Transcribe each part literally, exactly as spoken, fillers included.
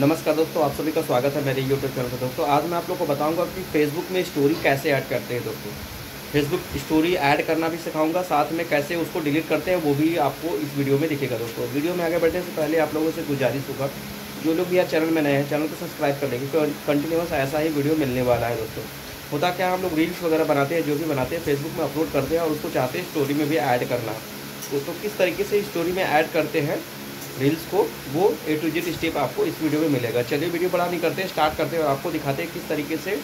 नमस्कार दोस्तों, आप सभी का स्वागत है मेरे यूट्यूब चैनल पर। दोस्तों आज मैं आप लोगों को बताऊंगा कि फेसबुक में स्टोरी कैसे ऐड करते हैं। दोस्तों फेसबुक स्टोरी ऐड करना भी सिखाऊंगा, साथ में कैसे उसको डिलीट करते हैं वो भी आपको इस वीडियो में दिखेगा। दोस्तों वीडियो में आगे बढ़ने से पहले आप लोगों से गुजारिश होगा, जो लोग भी यार चैनल में नए हैं चैनल को सब्सक्राइब कर लेंगे, तो कंटिन्यूस ऐसा ही वीडियो मिलने वाला है। दोस्तों होता क्या, हम लोग रील्स वगैरह बनाते हैं, जो भी बनाते हैं फेसबुक में अपलोड करते हैं और उसको चाहते हैं स्टोरी में भी ऐड करना। दोस्तों किस तरीके से स्टोरी में ऐड करते हैं रील्स को, वो ए टू जेड स्टेप आपको इस वीडियो में मिलेगा। चलिए वीडियो बड़ा नहीं करते हैं, स्टार्ट करते हैं और आपको दिखाते हैं किस तरीके से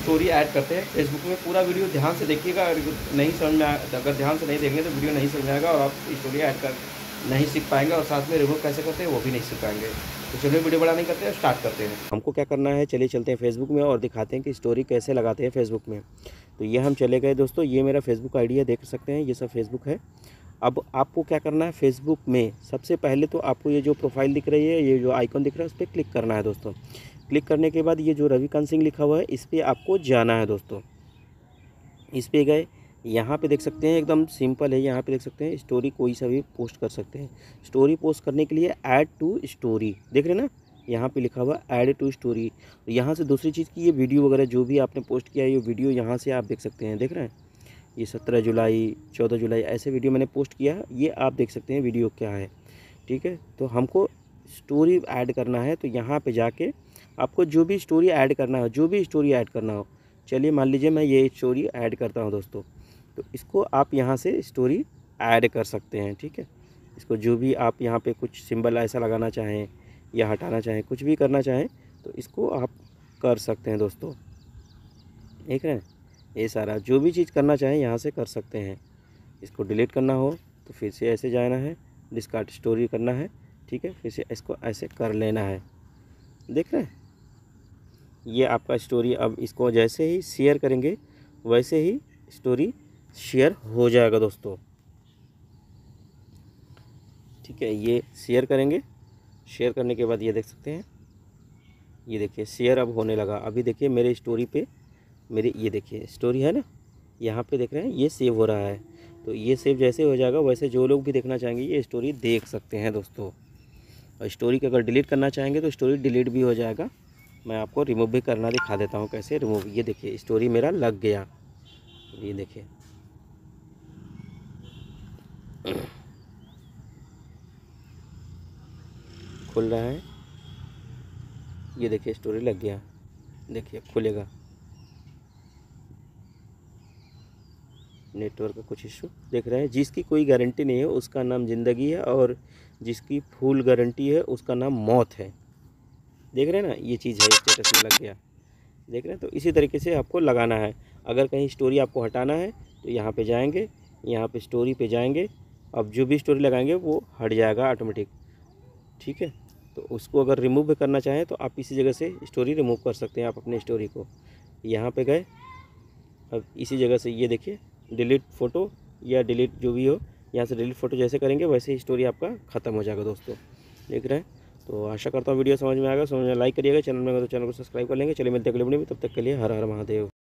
स्टोरी ऐड करते हैं फेसबुक में। पूरा वीडियो ध्यान से देखिएगा, नहीं समझ में आएगा, अगर ध्यान से नहीं देखेंगे तो वीडियो नहीं समझ आएगा और आप स्टोरी ऐड कर नहीं सीख पाएंगे और साथ में रिमूव कैसे करते हैं वो भी नहीं सीख पाएंगे। तो चलिए वीडियो बड़ा नहीं करते हैं, स्टार्ट करते हैं। हमको क्या करना है, चलिए चलते हैं फेसबुक में और दिखाते हैं कि स्टोरी कैसे लगाते हैं फेसबुक में। तो ये हम चले गए दोस्तों, ये मेरा फेसबुक आईडी है, देख सकते हैं ये सब फेसबुक है। अब आपको क्या करना है, फेसबुक में सबसे पहले तो आपको ये जो प्रोफाइल दिख रही है, ये जो आइकॉन दिख रहा है, उस पर क्लिक करना है। दोस्तों क्लिक करने के बाद ये जो रविकांत सिंह लिखा हुआ है, इस पर आपको जाना है। दोस्तों इस पर गए, यहाँ पे देख सकते हैं एकदम सिंपल है, यहाँ पे देख सकते हैं स्टोरी कोई सा भी पोस्ट कर सकते हैं। स्टोरी पोस्ट करने के लिए ऐड टू स्टोरी देख रहे हैं ना, यहाँ पे लिखा हुआ ऐड टू स्टोरी। यहाँ से दूसरी चीज़ की ये वीडियो वगैरह जो भी आपने पोस्ट किया है, ये वीडियो यहाँ से आप देख सकते हैं। देख रहे हैं ये सत्रह जुलाई चौदह जुलाई ऐसे वीडियो मैंने पोस्ट किया है, ये आप देख सकते हैं वीडियो क्या है। ठीक है, तो हमको स्टोरी ऐड करना है, तो यहाँ पे जाके आपको जो भी स्टोरी ऐड करना हो, जो भी स्टोरी ऐड करना हो, चलिए मान लीजिए मैं ये स्टोरी ऐड करता हूँ दोस्तों, तो इसको आप यहाँ से स्टोरी ऐड कर सकते हैं। ठीक है, इसको जो भी आप यहाँ पर कुछ सिंबल ऐसा लगाना चाहें या हटाना चाहें, कुछ भी करना चाहें तो इसको आप कर सकते हैं। दोस्तों देख रहे हैं ये सारा जो भी चीज़ करना चाहें यहाँ से कर सकते हैं। इसको डिलीट करना हो तो फिर से ऐसे जाना है, डिस्कार्ड स्टोरी करना है, ठीक है, फिर से इसको ऐसे कर लेना है। देख रहे हैं ये आपका स्टोरी, अब इसको जैसे ही शेयर करेंगे वैसे ही स्टोरी शेयर हो जाएगा दोस्तों। ठीक है, ये शेयर करेंगे, शेयर करने के बाद ये देख सकते हैं, ये देखिए शेयर अब होने लगा। अभी देखिए मेरे स्टोरी पे मेरी ये देखिए स्टोरी है ना, यहाँ पे देख रहे हैं ये सेव हो रहा है। तो ये सेव जैसे हो जाएगा वैसे जो लोग भी देखना चाहेंगे ये स्टोरी देख सकते हैं दोस्तों। और स्टोरी को अगर डिलीट करना चाहेंगे तो स्टोरी डिलीट भी हो जाएगा। मैं आपको रिमूव भी करना दिखा देता हूँ कैसे रिमूव। ये देखिए स्टोरी मेरा लग गया, ये देखिए खुल रहा है, ये देखिए स्टोरी लग गया, देखिए खुलेगा। नेटवर्क का कुछ इशू देख रहे हैं। जिसकी कोई गारंटी नहीं है उसका नाम ज़िंदगी है, और जिसकी फुल गारंटी है उसका नाम मौत है। देख रहे हैं ना, ये चीज़ है, स्टेटस में लग गया, देख रहे हैं। तो इसी तरीके से आपको लगाना है। अगर कहीं स्टोरी आपको हटाना है तो यहाँ पे जाएंगे, यहाँ पे स्टोरी पे जाएंगे, अब जो भी स्टोरी लगाएंगे वो हट जाएगा ऑटोमेटिक। ठीक है, तो उसको अगर रिमूव भी करना चाहें तो आप इसी जगह से स्टोरी रिमूव कर सकते हैं। आप अपनी स्टोरी को यहाँ पर गए, अब इसी जगह से ये देखिए डिलीट फ़ोटो या डिलीट जो भी हो, यहाँ से डिलीट फ़ोटो जैसे करेंगे वैसे ही स्टोरी आपका ख़त्म हो जाएगा दोस्तों। देख रहे हैं, तो आशा करता हूँ वीडियो समझ में आएगा। समझ में लाइक करिएगा, चैनल में तो चैनल को सब्सक्राइब कर लेंगे। चलिए मिलते हैं अगले वीडियो में, तब तक के लिए हर हर महादेव।